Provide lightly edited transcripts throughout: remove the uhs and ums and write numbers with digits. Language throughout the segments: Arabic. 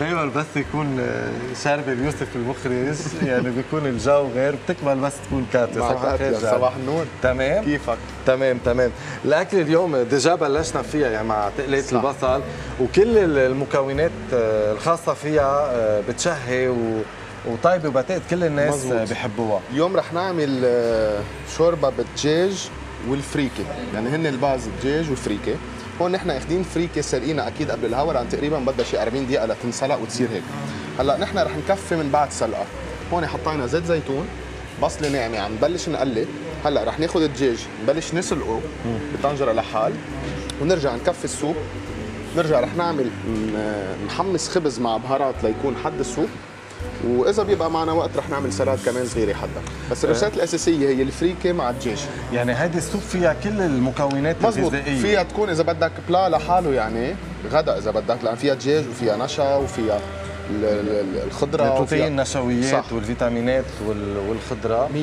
دايما بس يكون شارب يوسف المخرج يعني بيكون الجو غير، بتكمل بس تكون كاتيا. صباح الخير، صباح النور. تمام كيفك؟ تمام. الاكل اليوم ديجا بلشنا فيها يعني مع تقليه البصل وكل المكونات الخاصه فيها بتشهي وطيبه وبتقد كل الناس مزبوط. بحبوها. اليوم رح نعمل شوربه بالدجاج والفريكه، يعني هن الباز الدجاج والفريكه. هون نحن اخذين فريكه سلقينا اكيد قبل الهواء، لان تقريبا بدها شي 40 دقيقه لتنسلق وتصير هيك. هلا نحن رح نكفي من بعد سلقه. هون حطينا زيت زيتون، بصله ناعمه، عم نبلش نقلب. هلا رح ناخذ الدجاج نبلش نسلقه بطنجره لحال ونرجع نكفي السوق. نرجع رح نعمل نحمص خبز مع بهارات ليكون حد السوق، واذا بيبقى معنا وقت رح نعمل سلطات كمان صغيره حدا. بس الرشات الاساسيه هي الفريكه مع الدجاج. يعني هيدي السوب فيها كل المكونات الغذائيه، فيها تكون اذا بدك بلا لحاله، يعني غدا اذا بدك، لان فيها دجاج وفيها نشا وفيها الخضره وفيها النشويات صح. والفيتامينات والخضره 100%.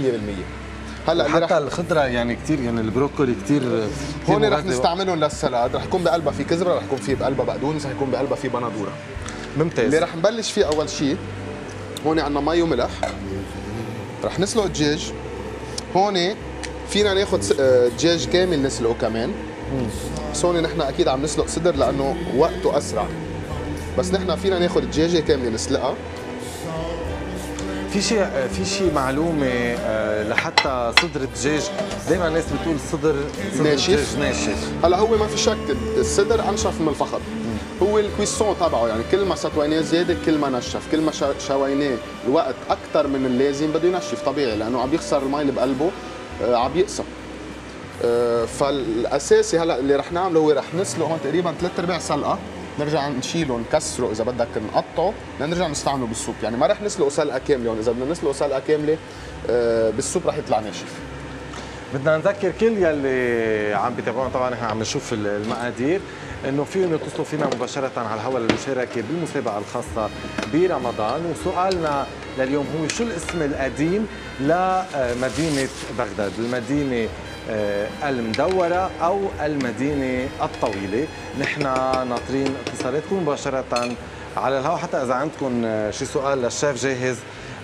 هلا حتى الخضره يعني كثير، يعني البروكولي كثير هون رح نستعملهم للسلطات. رح يكون بقلبها في كزبره، رح يكون في بقلبها بقدونس، رح يكون بقلبها في بندوره. ممتاز. اللي رح نبلش فيه اول شيء هون عندنا مي وملح، رح نسلق الدجاج. هون فينا ناخذ دجاج كامل نسلقه كمان، بس هون نحن اكيد عم نسلق صدر لانه وقته اسرع، بس نحن فينا ناخذ الدجاجه كامله نسلقها. في شيء معلومه لحتى صدر الدجاج، دائما الناس بتقول صدر ناشف. هلا هو ما في شك الصدر انشف من الفخذ، هو الكويسون تبعه، يعني كل ما سطويناه زياده كل ما نشف، كل ما شويناه الوقت اكثر من اللازم بده ينشف طبيعي، لانه عم يخسر المي اللي بقلبه، عم يقسم. فالاساسي هلا اللي رح نعمله هو رح نسلق هون تقريبا 3/4 سلقه، نرجع نشيله نكسره اذا بدك نقطعه لنرجع نستعمله بالسوب. يعني ما رح نسلقه سلقه كامله، يعني اذا بدنا نسلقه سلقه كامله بالسوب رح يطلع ناشف. بدنا نذكر كل يلي عم بيتابعونا، طبعا نحن عم نشوف المقادير، انه فيهم يتصلوا فينا مباشره على الهواء للمشاركه بالمسابقه الخاصه برمضان. وسؤالنا لليوم هو شو الاسم القديم لمدينه بغداد؟ المدينه المدوره او المدينه الطويله؟ نحن ناطرين اتصالاتكم مباشره على الهواء، حتى اذا عندكم شي سؤال للشيف جاهز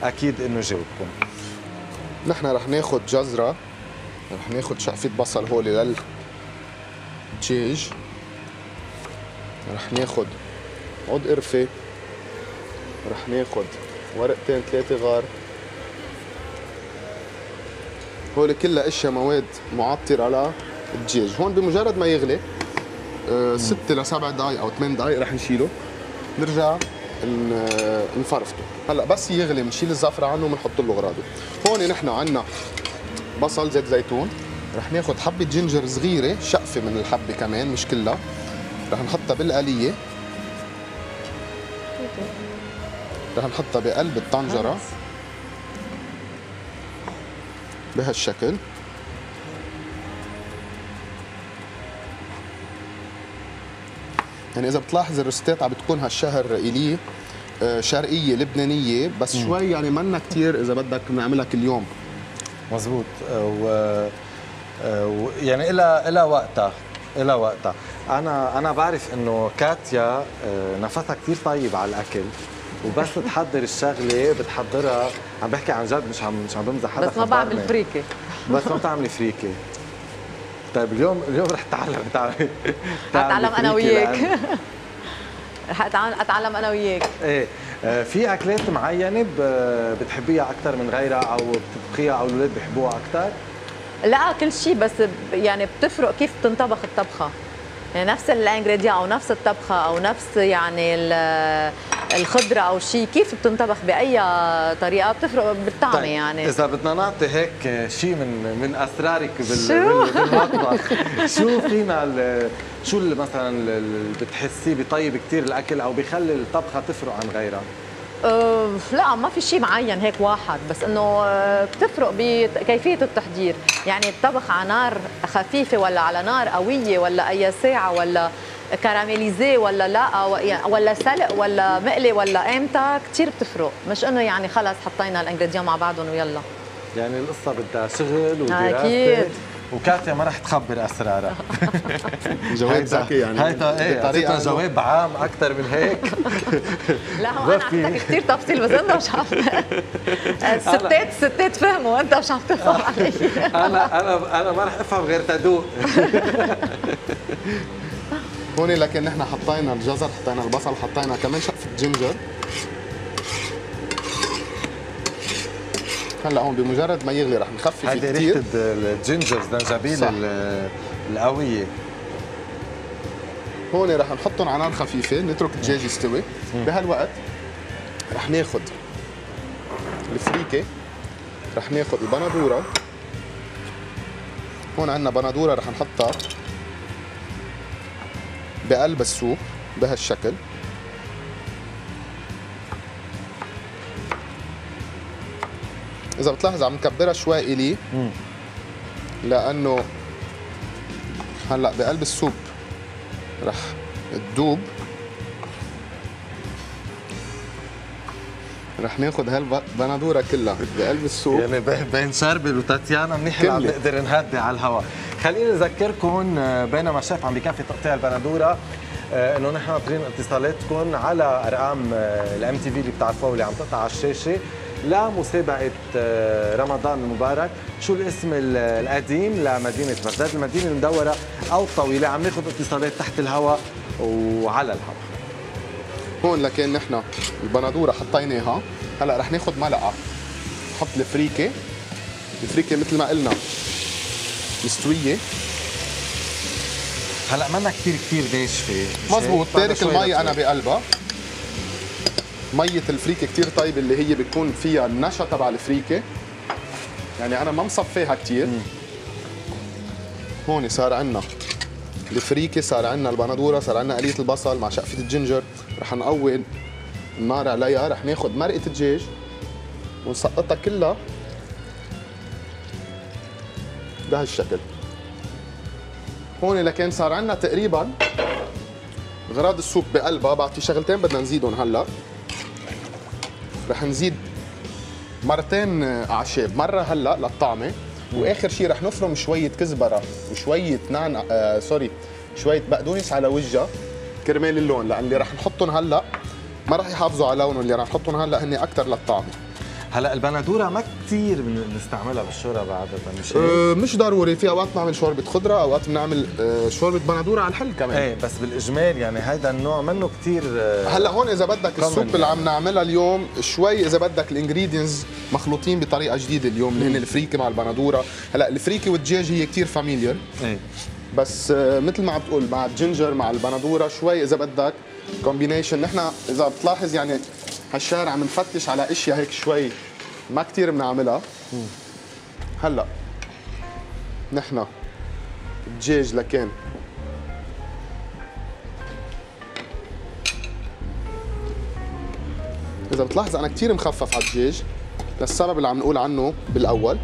اكيد انه يجاوبكم. نحن رح ناخذ جزره، رح ناخذ شقفة بصل هول للدجاج، رح ناخد عود قرفة، رح ناخد ورقتين 3 غار. هول كلها اشياء مواد معطرة للدجاج. هون بمجرد ما يغلي 6 ل7 دقايق او 8 دقايق رح نشيله، نرجع نفرفته. هلا بس يغلي بنشيل الزعفرة عنه وبنحط له غراضه. هون نحن عندنا بصل، زيت زيتون، رح ناخد حبة جنجر صغيرة، شقفة من الحبة كمان مش كلها، رح نحطها بالقلية، رح نحطها بقلب الطنجرة بهالشكل. يعني إذا بتلاحظ الرستات عم بتكون هالشهر إليه شرقية لبنانية، بس شوي يعني منا كتير إذا بدك نعملها كل يوم. مزبوط، ويعني إلى وقتها إلى وقتها. أنا بعرف إنه كاتيا نفسها كثير طيب على الأكل، وبس تحضر الشغلة بتحضرها، عم بحكي عن جد مش عم بمزح حدا. بس ما بعمل فريكة. بس ما بتعملي فريكة. طيب اليوم رح تعلم أنا وياك. رح أتعلم أنا وياك. إيه، في أكلات معينة بتحبيها أكثر من غيرها أو بتطبخيها أو الأولاد بيحبوها أكثر؟ لا كل شيء، بس يعني بتفرق كيف تنطبخ الطبخه، يعني نفس الانجريديان او نفس الطبخه او نفس يعني الخضره او شيء، كيف بتنطبخ باي طريقه بتفرق بالطعم. طيب يعني اذا بدنا نعطي هيك شيء من اسرارك بالمطبخ، شو فينا شو اللي مثلا بتحسيه بطيب كثير الاكل او بخلي الطبخه تفرق عن غيرها؟ لا ما في شيء معين هيك واحد، بس انه بتفرق بكيفيه التحضير. يعني الطبخ على نار خفيفه ولا على نار قويه ولا اي ساعه ولا كراميليزيه ولا لا ولا سلق ولا مقلي ولا امتى، كثير بتفرق. مش انه يعني خلص حطينا الانجريديان مع بعضهم ويلا، يعني القصه بدها شغل ودراسه. اكيد وكاتيا ما رح تخبر اسرارها. جواب ذكي يعني. هيدا جواب عام اكثر من هيك. لا هو انا عندك كثير تفصيل بس انت مش عم الستات فهموا انت مش عم تفهم علي. انا ما رح افهم غير تدوق. هون لكن نحن حطينا الجزر، حطينا البصل، حطينا كمان شقفة جينجر. هلا هون بمجرد ما يغلي رح نخفف كثير. هيدي ريحة الجينجر الزنجبيل القوية. هون رح نحطهم على نار خفيفة، نترك الدجاج يستوي. بهالوقت رح ناخذ الفريكة، رح ناخذ البندورة. هون عندنا بندورة رح نحطها بقلب السوق بهالشكل. إذا بتلاحظ عم نكبرها شوي إلي لأنه هلا بقلب السوب رح تدوب. رح ناخذ هالبندوره كلها بقلب السوق. يعني بين شربل وتاتيانا منيح اللي عم نقدر نهدي على الهواء. خليني اذكركم بينما الشيف عم بكفي تقطيع البندوره انه نحن ناطرين اتصالاتكم على ارقام الام تي في اللي بتعرفوها واللي عم تقطع على الشاشه لمسابقه رمضان المبارك. شو الاسم القديم لمدينه بغداد؟ المدينه المدوره او الطويله. عم ناخذ اتصالات تحت الهواء وعلى الهواء. هون لكن نحن البندوره حطيناها، هلا رح ناخذ ملعقه نحط الفريكه. الفريكه مثل ما قلنا مستويه، هلا منا كثير ناشفه. مزبوط، تارك المي انا بقلبها. ميه الفريكه كثير طيبه اللي هي بتكون فيها النشا تبع الفريكه، يعني انا ما مصفيها كثير. هون صار عندنا الفريكه، صار عندنا البندوره، صار عندنا قليه البصل مع شقفه الجنجر. رح نقوي النار عليها، رح ناخذ مرقه دجاج ونسقطها كلها بهالشكل. هون لكان صار عندنا تقريبا غراض السوق بقلبها. بعطي شغلتين بدنا نزيدهم هلا. رح نزيد مرتين اعشاب، مره هلا للطعمه، واخر شيء رح نفرم شويه كزبره وشويه شويه بقدونس على وجهها كرمال اللون، لان اللي رح نحطهم هلا ما رح يحافظوا على لونهم، اللي رح نحطهم هلا هن اكثر للطعمه. هلا البندوره ما كثير بنستعملها بالشوربه عاده، مش مش ضروري، في اوقات بنعمل شوربه خضره، اوقات بنعمل شوربه بندوره على الحل كمان. ايه بس بالاجمال يعني هيدا النوع منه كثير. هلا هون اذا بدك السوب اللي عم نعملها اليوم شوي، اذا بدك الانجريدينز مخلوطين بطريقه جديده اليوم، اللي هن الفريكه مع البندوره. هلا الفريكه والدجاج هي كثير فاميليار، ايه بس مثل ما عم بتقول مع الجينجر مع البندوره شوي اذا بدك كومبينيشن. نحن اذا بتلاحظ يعني هالشهر عم نفتش على اشياء هيك شوي ما كثير بنعملها. هلا نحن الدجاج لكان اذا بتلاحظ انا كثير مخفف على الدجاج للسبب اللي عم نقول عنه بالاول،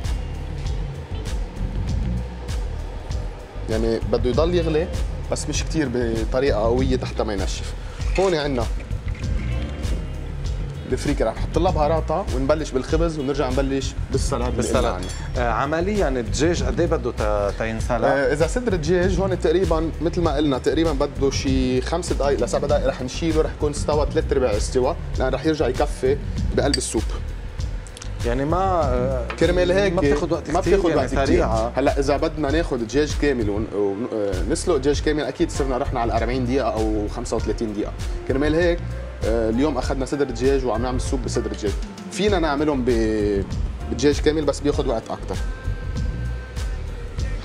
يعني بده يضل يغلي بس مش كثير بطريقه قويه تحت ما ينشف. هون عندنا الفريكه، رح نحط لها بهاراتها ونبلش بالخبز ونرجع نبلش بالسلطه. عمليا الدجاج قد ايه بده تينسلق؟ اذا صدر الدجاج هون تقريبا مثل ما قلنا تقريبا بده شي 5 دقائق ل7 دقائق رح نشيله، رح يكون استوى 3/4 استوى، لان رح يرجع يكفي بقلب السوب. يعني ما كرمال هيك ما بتاخذ وقت كثير، ما بتاخذ وقت كثير. هلا اذا بدنا ناخذ دجاج كامل ونسلق دجاج كامل اكيد صرنا رحنا على 40 دقيقه او 35 دقيقه. كرمال هيك اليوم اخذنا صدر دجاج وعم نعمل سوب بصدر دجاج. فينا نعملهم بدجاج كامل بس بياخذ وقت اكثر.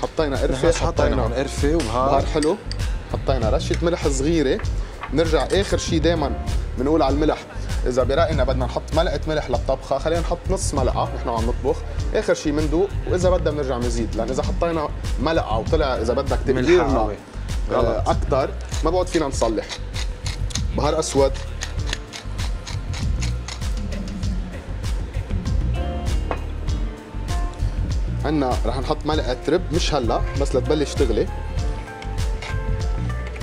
حطينا قرفه، حطينا قرفه وبهار حلو، حطينا رشه ملح صغيره. نرجع اخر شيء دائما بنقول على الملح، إذا برأينا بدنا نحط ملعقة ملح للطبخة خلينا نحط نص ملعقة نحن عم نطبخ، آخر شيء مندوق وإذا بدنا بنرجع بنزيد، لأن إذا حطينا ملعقة وطلع إذا بدك تقديرنا أكثر ما بعد فينا نصلح. بهار أسود، عندنا رح نحط ملعقة رب مش هلا بس لتبلش تغلي.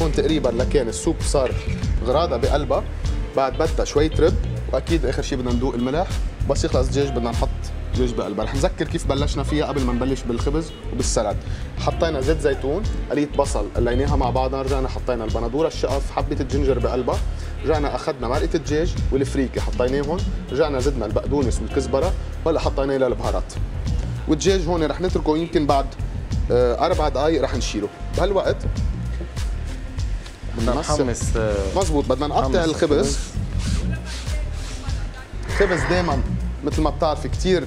هون تقريبا لكان السوب صار غراضة بقلبها، بعد بدها شوية رب، واكيد اخر شيء بدنا ندوق الملح، بس يخلص الدجاج بدنا نحط دجاج بقلبها. رح نذكر كيف بلشنا فيها قبل ما نبلش بالخبز وبالسلد. حطينا زيت زيتون، قلية بصل، قليناها مع بعضها، رجعنا حطينا البندوره الشقف، حبه الجنجر بقلبها، رجعنا اخذنا مرقه الدجاج والفريكه حطيناهم، رجعنا زدنا البقدونس والكزبره، وهلا حطينا لها البهارات. والدجاج هون رح نتركه يمكن بعد 4 دقائق رح نشيله. بهالوقت بدنا نحمص، مضبوط، بدنا نقطع الخبز. الخبز دائما مثل ما بتعرفي كثير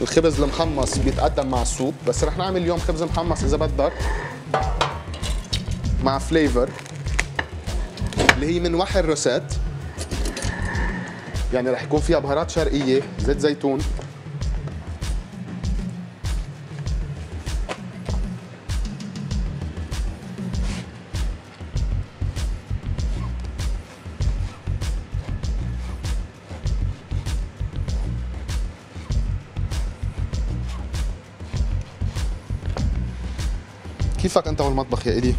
الخبز المحمص بيتقدم مع السوب، بس رح نعمل اليوم خبز محمص اذا بدك مع فليفر اللي هي من وحل روسات، يعني رح يكون فيها بهارات شرقيه، زيت زيتون، كيفك انت والمطبخ يا إيدي؟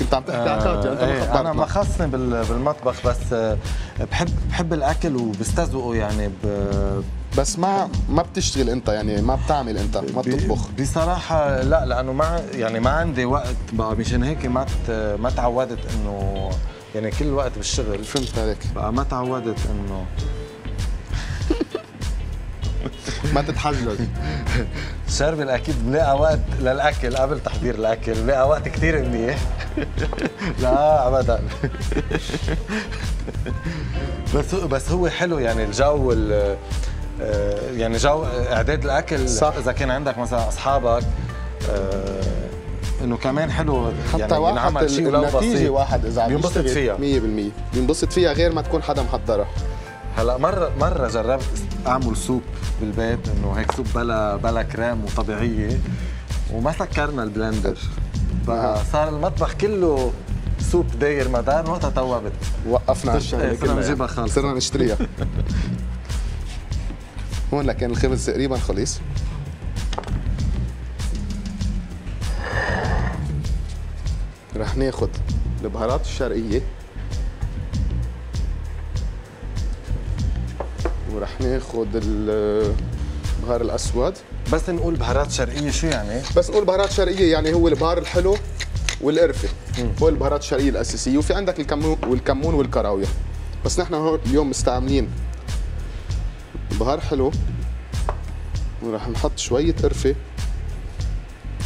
كنت عم تحكي عتاد يعني انت مخبرتنا. انا ما خصني بالمطبخ، بس بحب الاكل وبستذوقه يعني بس ما بتشتغل انت، يعني ما بتعمل انت، ما بتطبخ بصراحه. لا، لانه ما عندي وقت بقى، مشان هيك ما تعودت انه يعني كل وقت بالشغل. فهمت عليك بقى، ما تعودت انه ما تتحجج. شربل اكيد بنلاقي وقت للاكل قبل تحضير الاكل، بنلاقي وقت كثير منيح. لا ابدا. بس هو حلو يعني الجو، يعني جو اعداد الاكل صح. اذا كان عندك مثلا اصحابك انه كمان حلو، حتى يعني نعمل شيء ولو بسيط النتيجه واحد اذا عم يشتغل فيها 100% بينبسط فيها، غير ما تكون حدا محضرها. هلا مره جربت اعمل سوب بالبيت، انه هيك سوب بلا كريم وطبيعيه، وما سكرنا البلندر، صار المطبخ كله سوب داير مدار، وقتها توبت وقفنا الشغله، صرنا نجيبها خالص، صرنا نشتريها. هون لكن الخبز تقريبا خلص. رح ناخذ البهارات الشرقيه ورح ناخذ البهار الاسود. بس نقول بهارات شرقيه شو يعني؟ بس نقول بهارات شرقيه يعني هو البهار الحلو والقرفه، هو البهارات الشرقيه الاساسيه، وفي عندك الكمون والكراويه، بس نحن اليوم مستعملين بهار حلو ورح نحط شويه قرفه.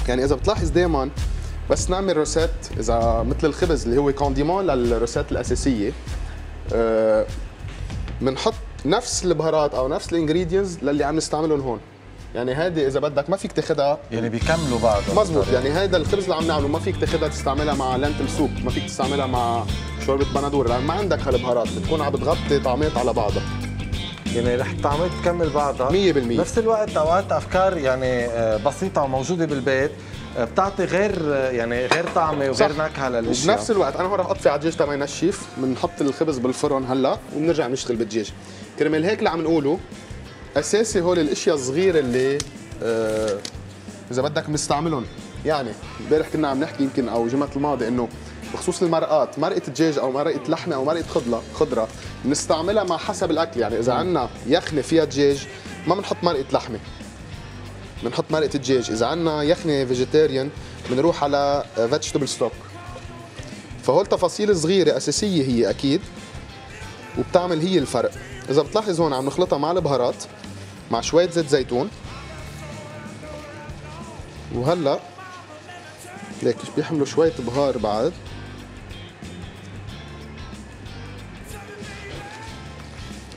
يعني اذا بتلاحظ دائما بس نعمل روسات، اذا مثل الخبز اللي هو كونديمون للروسات الاساسيه، بنحط نفس البهارات او نفس الانجريدينز للي عم نستعملهم هون. يعني هذه اذا بدك ما فيك تاخذها، يعني بيكملوا بعض. مضبوط، يعني هذا الخبز اللي عم نعمله ما فيك تاخذها تستعملها مع لنتل سوب، ما فيك تستعملها مع شوربه بندوره، لان ما عندك هالبهارات، بتكون عم بتغطي طعمات على بعضها، يعني رح الطعمات تكمل بعضها 100%. نفس الوقت اوقات افكار يعني بسيطه وموجوده بالبيت بتعطي غير طعمه وغير نكهه للاشياء. وبنفس الوقت انا هون رح اقطع الدجاج تبع نشيف، بنحط الخبز بالفرن هلا وبنرجع نشتغل بالدجاج. كرمال هيك اللي عم نقوله اساسي هول الاشياء الصغيره اللي اذا بدك بنستعملهم. يعني امبارح كنا عم نحكي يمكن او الجمعه الماضيه انه بخصوص المرقات، مرقه دجاج او مرقه لحمه او مرقه خضره بنستعملها مع حسب الاكل. يعني اذا عندنا يخنه فيها دجاج ما بنحط مرقه لحمه، بنحط مرقه الدجاج. اذا عندنا يخنه فيجيتيريان بنروح على فيجيتابل ستوك. فهول تفاصيل صغيره اساسيه هي اكيد وبتعمل هي الفرق. اذا بتلاحظ هون عم نخلطها مع البهارات مع شويه زيت زيتون، وهلا ليك بيحملوا شويه بهار بعد.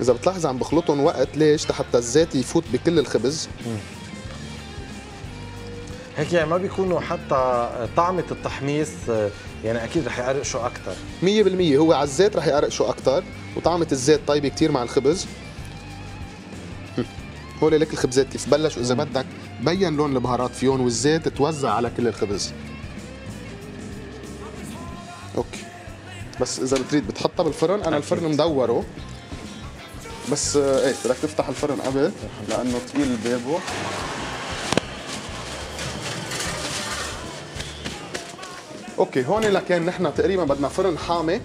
اذا بتلاحظ عم بخلطهم وقت ليش؟ لحتى الزيت يفوت بكل الخبز. هيك يعني ما بيكونوا حتى طعمة التحميص، يعني أكيد رح يقرق شو أكتر 100%. هو على الزيت رح يقرق شو أكتر، وطعمة الزيت طيبة كتير مع الخبز. هول لك الخبزات كيف بلشوا، إذا بدك بين لون البهارات فيهم والزيت توزع على كل الخبز. أوكي، بس إذا بتريد بتحطها بالفرن، أنا الفرن مدوره، بس إيه بدك تفتح الفرن قبل لأنه طويل بابه. اوكي، هون لكان نحن تقريبا بدنا فرن حامي،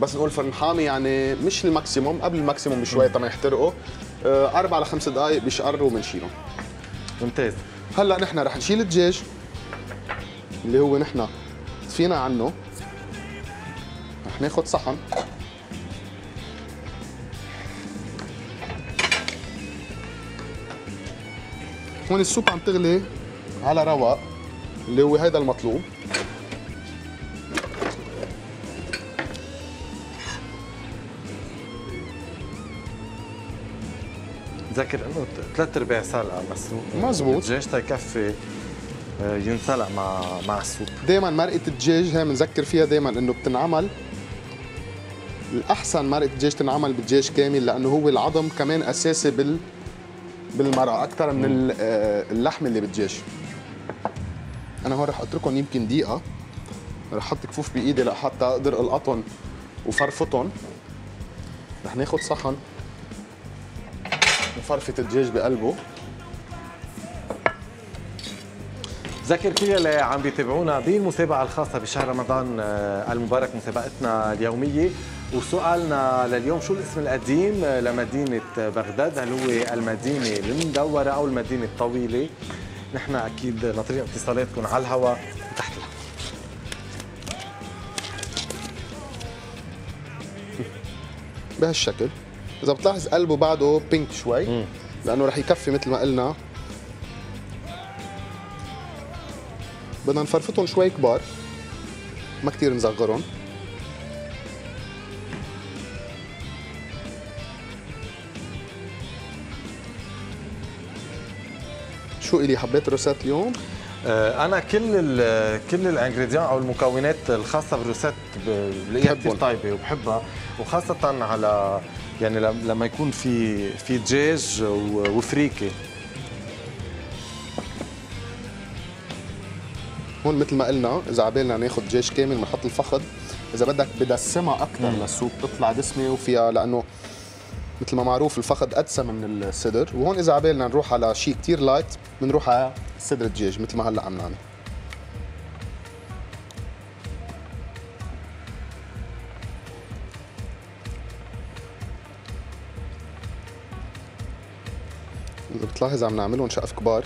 بس نقول فرن حامي يعني مش الماكسيموم، قبل الماكسيموم بشوي طبعا يحترقوا، 4 ل 5 دقائق بيشقروا وبنشيلهم. ممتاز. هلا نحن رح نشيل الدجاج اللي هو نحن فينا عنه. رح ناخذ صحن هون، السوق عم تغلي على رواق اللي هو هيدا المطلوب. ذكر انه 3/4 سلقه مسلوق مزبوط، الدجاج تيكفي ينسلق مع السوق. دائما مرقه الدجاج هي بنذكر فيها دائما انه بتنعمل، الاحسن مرقه الدجاج تنعمل بالدجاج كامل، لانه هو العظم كمان اساسي بالمرقه اكثر من اللحم اللي بالدجاج. انا هون رح اتركهم يمكن دقيقه، رح احط كفوف بايدي لحتى اقدر القطهم وفرفطهم. رح ناخذ صحن وفرفه الدجاج بقلبه. ذكر كل اللي عم بيتابعونا بالمسابقه الخاصه بشهر رمضان المبارك، مسابقتنا اليوميه وسؤالنا لليوم: شو الاسم القديم لمدينه بغداد؟ هل هو المدينه المدوره او المدينه الطويله؟ نحن اكيد نطريق اتصالاتكم على الهواء تحت الهواء. بهالشكل. اذا بتلاحظ قلبه بعده بينك شوي لانه رح يكفي مثل ما قلنا. بدنا نفرفطهم شوي كبار، ما كثير نصغرهم. شو إلي حبيت الروسات اليوم؟ أنا كل الانجريديون أو المكونات الخاصة بالروسات بلاقيها كثير طيبة وبحبها، وخاصة على يعني لما يكون في دجاج وفريكة. هون مثل ما قلنا إذا عبالنا ناخذ دجاج كامل بنحط الفخذ، إذا بدك بدسمها أكثر للسوق بتطلع دسمة وفيها، لأنه مثل ما معروف الفخذ أدسم من الصدر. وهون إذا عبالنا نروح على شيء كثير لايت بنروح على صدر الدجاج مثل ما هلا عم نعمل. إذا بتلاحظ عم نعملهم شقف كبار.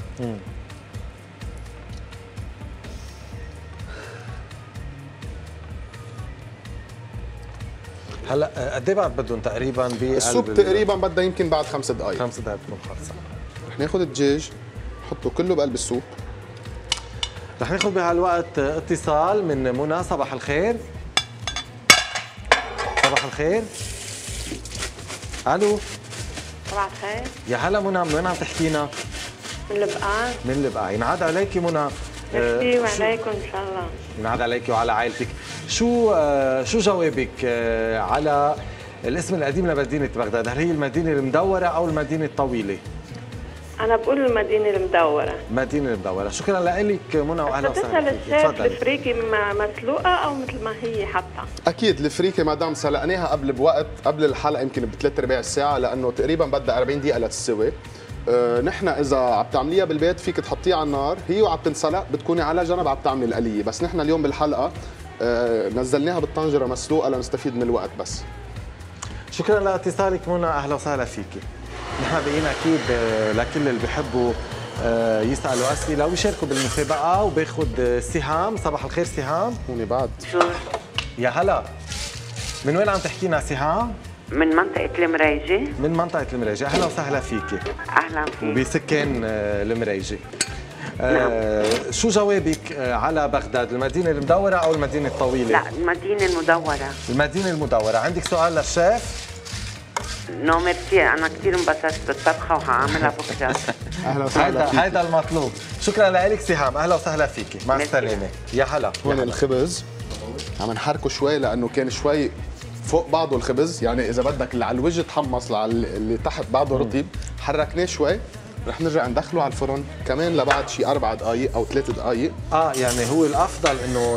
هلا قد ايه بعد بدهم تقريبا السوق؟ تقريبا بدها يمكن بعد 5 دقائق. 5 دقائق بتكون خلصت. رح ناخذ الدجاج نحطه كله بقلب السوق. رح ناخذ بهالوقت اتصال من منى. صباح الخير. صباح الخير. الو. صباح الخير. يا هلا منى، من وين عم تحكينا؟ من لبقان. من لبقان، ينعاد عليكي منى. ميرسي وعليكم ان شاء الله. ينعاد عليكي وعلى عائلتك. شو جوابك على الاسم القديم لمدينة بغداد؟ هل هي المدينة المدورة أو المدينة الطويلة؟ أنا بقول المدينة المدورة. المدينة المدورة، شكراً لك منى وأهلاً وسهلاً فيك. تفضلي. الفريكة مسلوقة أو مثل ما هي حتى؟ أكيد الفريكة مدام سلقناها قبل بوقت، قبل الحلقة يمكن ب3/4 ساعة، لأنه تقريباً بدها 40 دقيقة لتستوي. نحن إذا عم تعمليها بالبيت فيك تحطيها على النار، هي وعم تنسلق بتكوني على جنب عم تعملي القلية، بس نحن اليوم بالحلقة نزلناها بالطنجره مسلوقه لنستفيد من الوقت بس. شكرا لاتصالك منى، اهلا وسهلا فيكي. نحن باقيين اكيد لكل اللي بحبوا يسالوا اسئله ويشاركوا بالمسابقه، وباخذ سهام. صباح الخير سهام. هوني بعد. يا هلا، من وين عم تحكينا سهام؟ من منطقه المريجه. من منطقه المريجه، اهلا وسهلا فيكي. اهلا فيك. وبسكان المريجه. شو جوابك على بغداد، المدينة المدورة أو المدينة الطويلة؟ لا، المدينة المدورة. المدينة المدورة. عندك سؤال للشيف؟ نو ميرسي، أنا كثير انبسطت بالطبخة وحاعملها بكرة. أهلا وسهلا فيك. هيدا المطلوب. شكرا لك سهام، أهلا وسهلا فيكي، مع السلامة. يا هلا. هون الخبز عم نحركه شوي لأنه كان شوي فوق بعضه الخبز، يعني إذا بدك اللي على الوجه تحمص، اللي تحت بعضه رطب، حركناه شوي. رح نرجع ندخله على الفرن كمان لبعد شي 4 دقائق أو 3 دقائق. يعني هو الأفضل إنه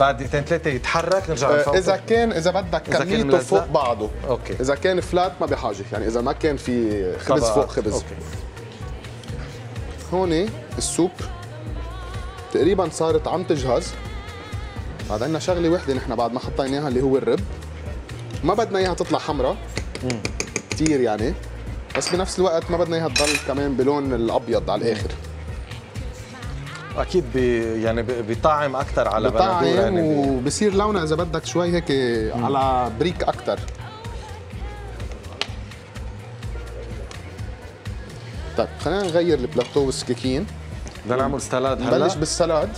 بعد 2-3 يتحرك نرجع نفوته. إذا بدك كميته فوق بعضه. أوكي. إذا كان فلات ما بحاجة، يعني إذا ما كان في خبز فوق خبز. أوكي. هون السوب تقريبا صارت عم تجهز. بعد عندنا شغلة وحدة نحن بعد ما حطيناها اللي هو الرب، ما بدنا إياها تطلع حمراء كثير يعني، بس بنفس الوقت ما بدنا اياها تضل كمان بلون الابيض على الاخر. اكيد يعني بطعم اكثر على بندوره، يعني وبصير لونها اذا بدك شوي هيك على بريك اكثر. طيب خلينا نغير البلاطو والسكاكين. بدنا نعمل سلاد هلا. نبلش بالسلاد.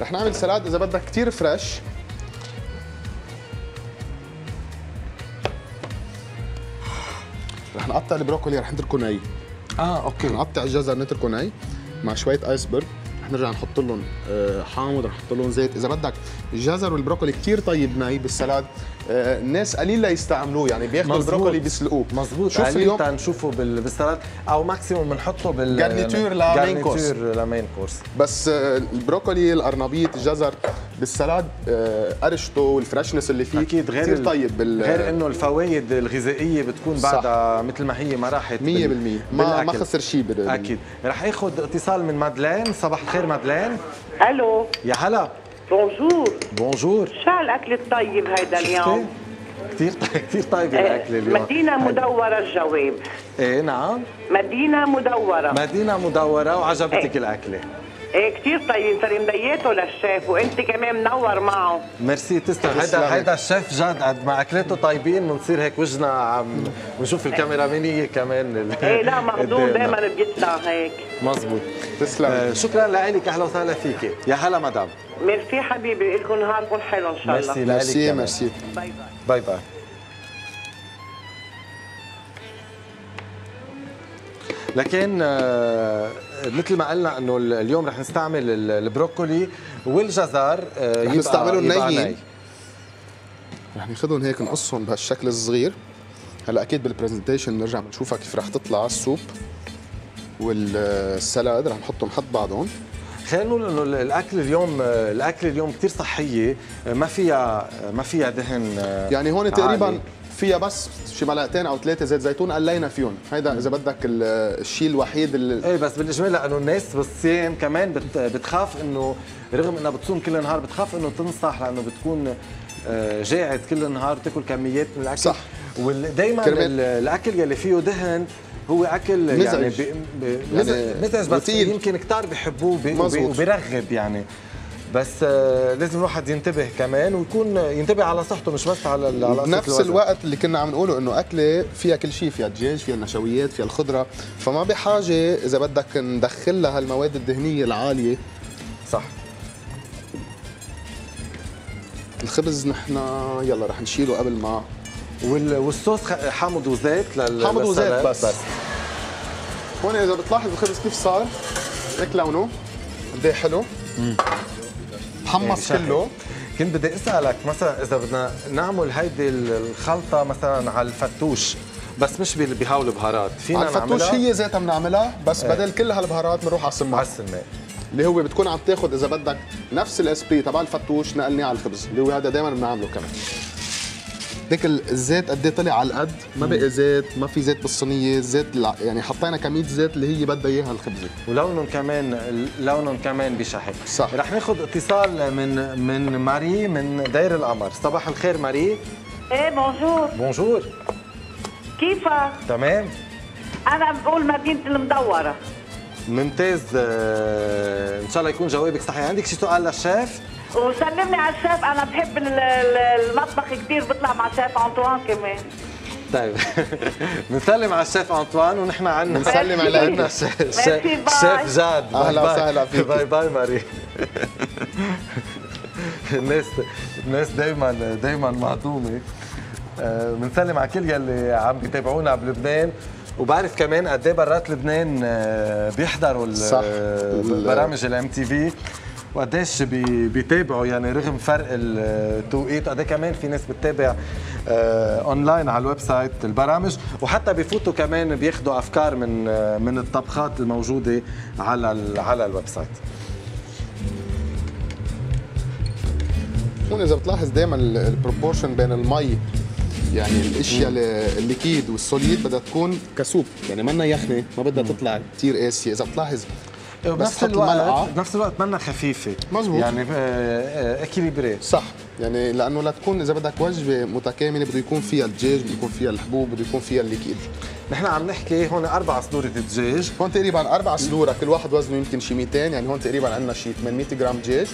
رح نعمل سلاد اذا بدك كثير فريش. رح نقطع البروكولي، رح نتركه ناي. اوكي. نقطع الجزر نتركه ناي مع شويه ايسبرغ. رح نرجع نحط لهم حامض، رح نحط لهم زيت. اذا بدك الجزر والبروكولي كثير طيب ناي بالسلاد، الناس قليل لا يستعملوه، يعني بياخذوا البروكولي بيسلقوه. مزبوط. شوف اليوم تنشوفه بالسلاد او ماكسيموم بنحطه بالجارنيتور لمين كورس. بس البروكولي، القرنبيط، الجزر بالسلاد قرشته والفريشنس اللي فيه اكيد غير طيب غير انه الفوائد الغذائيه بتكون بعدها مثل ما هي، ما راحت 100% ما خسر شيء اكيد. رح اخذ اتصال من مادلين. صباح الخير مادلين. الو يا هلا. بونجور. بونجور. شو هالاكل الطيب هيدا اليوم؟ كثير كثير طيب الاكل اليوم. مدينه مدوره الجواب. ايه نعم، مدينه مدوره. مدينه مدوره وعجبتك الاكله؟ ايه كثير طيب، صار مضياته للشيف وانت كمان منور معه. ميرسي تسلم. هيدا الشيف جد قد ما اكلته طيبين بنصير هيك وجهنا عم بنشوف الكاميرا مينيه كمان. ايه لا مخدوم دائما بيطلع هيك. مزبوط. تسلم. شكرا لك، اهلا وسهلا فيكي. يا هلا مدام. ميرسي حبيبي، لكم نهاركم حلو ان شاء الله. ميرسي. ميرسي. باي باي. باي باي. لكن مثل ما قلنا انه اليوم رح نستعمل البروكولي والجزر، رح نستعملهم نايين. رح ناخذهم هيك نقصهم بهالشكل الصغير. هلا اكيد بالبرزنتيشن بنرجع بنشوفها كيف رح تطلع السوب والسلاد. رح نحطهم حد بعضهم. خلينا نقول انه الاكل اليوم كثير صحيه، ما فيها دهن يعني هون عالي. تقريبا فيها بس شي ملعقتين او ثلاثه زيت زيتون قلينا فيهم، هيدا اذا بدك الشيء الوحيد اللي ايه. بس بالاجمال لانه الناس بالصيام كمان بتخاف انه رغم انها بتصوم كل النهار بتخاف انه تنصح، لانه بتكون جاعت كل النهار وتاكل كميات من الاكل. صح. ودائما الاكل يلي فيه دهن هو اكل يعني مزعج، بس يمكن كتار بحبوه وبرغب يعني، بس لازم الواحد ينتبه كمان ويكون ينتبه على صحته مش بس على نفس الوقت اللي كنا عم نقوله انه اكله فيها كل شيء، فيها دجاج، فيها النشويات، فيها الخضره، فما بحاجه اذا بدك ندخل لها المواد الدهنيه العاليه. صح. الخبز نحن يلا رح نشيله قبل ما والصوص حامض وزيت حامض وزيت بس. هون اذا بتلاحظ الخبز كيف صار هيك لونه قد ايه حلو. حمص كله. كنت بدي اسالك مثلا اذا بدنا نعمل هيدي الخلطه مثلا على الفتوش بس مش بهول بهارات، فينا نعملها على الفتوش هي ذاتها بنعملها بس بدل كل هالبهارات بنروح على السماق. على السماق اللي هو بتكون عم تاخذ اذا بدك نفس الاسبري تبع الفتوش نقلناه على الخبز، اللي هو هذا دائما بنعمله كمان. ديك الزيت قد ايه طلع على القد، ما بقي زيت، ما في زيت بالصينيه، زيت يعني حطينا كميه زيت اللي هي بدها اياها الخبزه، ولونهم كمان بشحك. صح. رح ناخذ اتصال من ماري من دير القمر. صباح الخير ماري. ايه بونجور. بونجور. كيفك؟ تمام. انا بقول مدينه المدوره. ممتاز. ان شاء الله يكون جوابك صحيح. عندك شي سؤال للشيف؟ وسلمني على الشيف، انا بحب المطبخ كثير، بطلع مع الشيف انطوان كمان. طيب بنسلم على الشيف انطوان ونحن عنا بنسلم على عنا الشيف جاد. اهلا وسهلا فيك. باي باي ماري. الناس دائما مهضومه. بنسلم على كل يلي عم بيتابعونا بلبنان، وبعرف كمان قد ايه برات لبنان بيحضروا برامج الام تي في وقديش بيتابعوا، يعني رغم فرق التوقيت قد ايه كمان في ناس بتتابع اونلاين على الويب سايت البرامج، وحتى بيفوتوا كمان بياخذوا افكار من الطبخات الموجوده على الويب سايت. هون اذا بتلاحظ دائما البروبورشن بين المي، يعني الاشياء الليكيد والسوليد بدها تكون كسوب، يعني منا يخنه، ما بدها تطلع كثير قاسيه. اذا بتلاحظ بنفس الوقت منا خفيفه مظبوط يعني اكيليبري صح يعني لانه لا تكون اذا بدك وجبه متكامله بده يكون فيها الدجاج بده يكون فيها الحبوب بده يكون فيها الليكيد. نحن عم نحكي هون 4 صدور دجاج هون تقريبا 4 صدور كل واحد وزنه يمكن شي 200 يعني هون تقريبا عندنا شي 800 جرام دجاج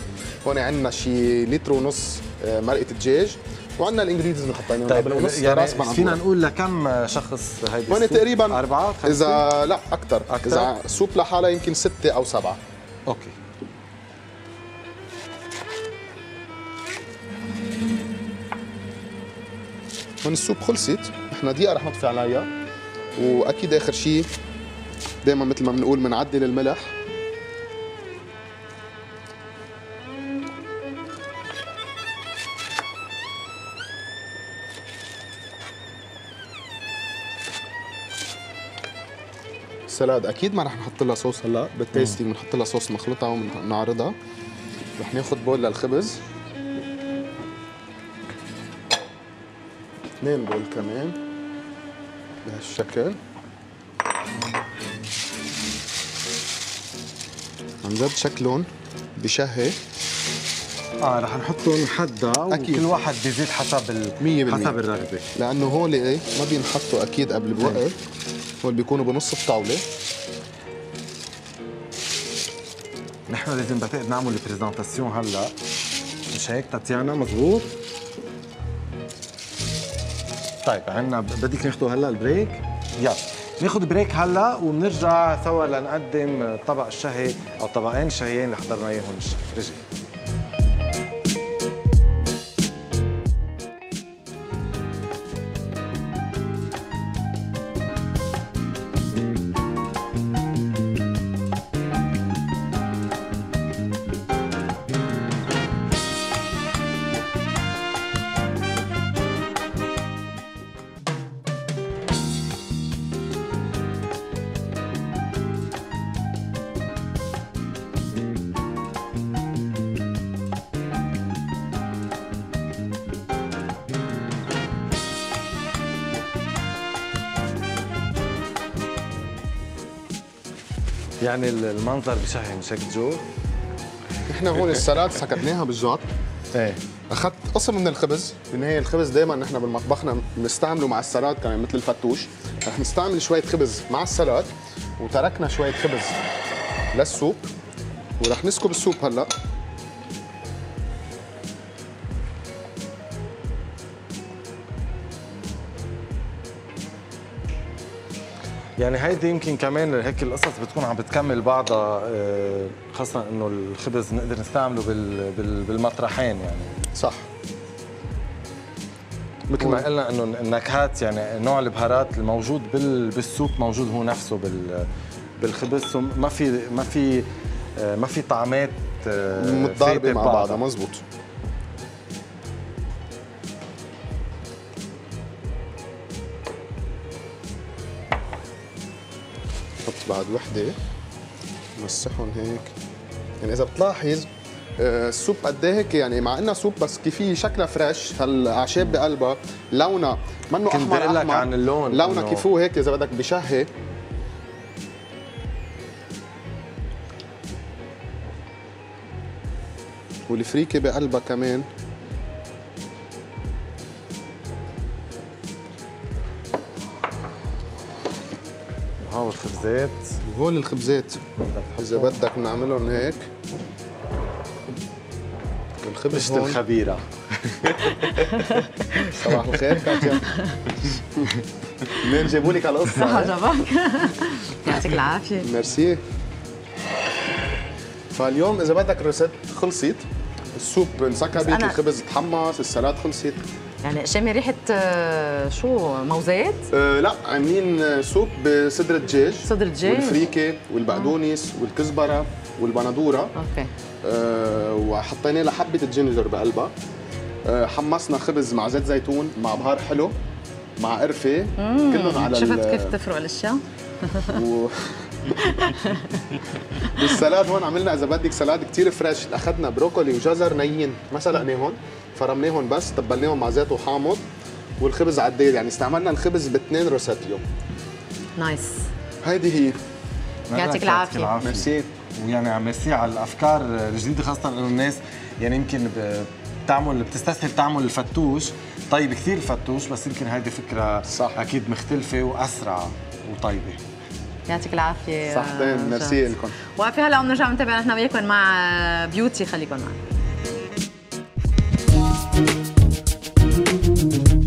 هون عندنا شي لتر ونص مرقه دجاج وعندنا الانجريدينتس اللي حطيناهم طيب ونص يعني فينا نقول لكم شخص هيدي هون تقريبا 4 اذا لا اكثر اذا سوب لحالها يمكن 6 أو 7 اوكي هون السوب خلصت نحن دقيقه رح نطفي عليها واكيد اخر شيء دائما مثل ما بنقول بنعدل الملح سلاد اكيد ما رح نحط لها صوص هلا بالتيستي بنحط لها صوص مخلطه وبنعرضها رح ناخذ بول للخبز 2 بول كمان بهالشكل عن جد شكلهم بشهي رح نحطهم حدا اكيد كل واحد بيزيد حسب الرغبه لانه هول ايه ما بينحطوا اكيد قبل بوقت هول بيكونوا بنص الطاوله نحن لازم بعتقد نعمل البريزنتاسيون هلا مش هيك تاتيانا مظبوط طيب عنا بدك ناخذ هلا البريك يلا ناخذ بريك هلا وبنرجع سوا لنقدم طبق الشهي او طبقين شهيين اللي حضرنا اياهم رجع يعني المنظر بشهي مش هيك جو؟ نحن هون السلاد سكبناها بالجاط ايه اخذت قسم من الخبز، بالنهايه الخبز دائما نحن بالمطبخنا بنستعمله مع السلاد كمان مثل الفتوش، رح نستعمل شوية خبز مع السلاد وتركنا شوية خبز للسوب ورح نسكب السوب هلا يعني هيدي يمكن كمان هيك القصص بتكون عم بتكمل بعضها خاصة انه الخبز نقدر نستعمله بالمطرحين يعني صح مثل ما قلنا انه النكهات يعني نوع البهارات الموجود بالسوب موجود هو نفسه بالخبز ما في طعمات متضاربة مع بعضها مزبوط بعد وحده مسحهم هيك يعني اذا بتلاحظ السوب قد ايه هيك يعني مع انه سوب بس كيفيه شكلها فريش هالاعشاب بقلبها لونه منه احمر كنت احمر عن اللون لونه كيف هو هيك اذا بدك بشهي والفريكه بقلبها كمان هول الخبزات وهول الخبزات إذا بدك بنعملهم هيك الخبز هون الخبيرة صباح الخير كاتيا منين جابوا لك على القصة صح عجبك يعطيك العافية ميرسي فاليوم إذا بدك الريسيت خلصت السوب انسكبت الخبز تحمص السلاد خلصت يعني شامي ريحة شو موزات؟ لا عاملين سوب بصدر الدجاج والفريكة والبقدونس والكزبرة والبندورة اوكي وحطينا لها حبة الجينجر بقلبها حمصنا خبز مع زيت زيتون مع بهار حلو مع قرفة كلهم على شفت كيف تفرق الاشياء؟ والسلاد هون عملنا اذا بدك سلاد كثير فريش اخذنا بروكولي وجزر نيين ما سلقناهم فرمناهم بس تبلناهم مع زيت وحامض والخبز عديل يعني استعملنا الخبز ب2 روسات اليوم نايس هيدي هي يعطيك العافيه ميرسي ويعني عم يسيع على الافكار الجديده، خاصه انه الناس يعني يمكن بتستسهل تعمل الفتوش، طيب كثير الفتوش، بس يمكن هيدي فكره صح اكيد مختلفه واسرع وطيبه. يعطيك العافيه. صحتين، ميرسي لكم. وقفي هلا وبنرجع بنتابع نحن وياكم مع بيوتي، خليكم معنا.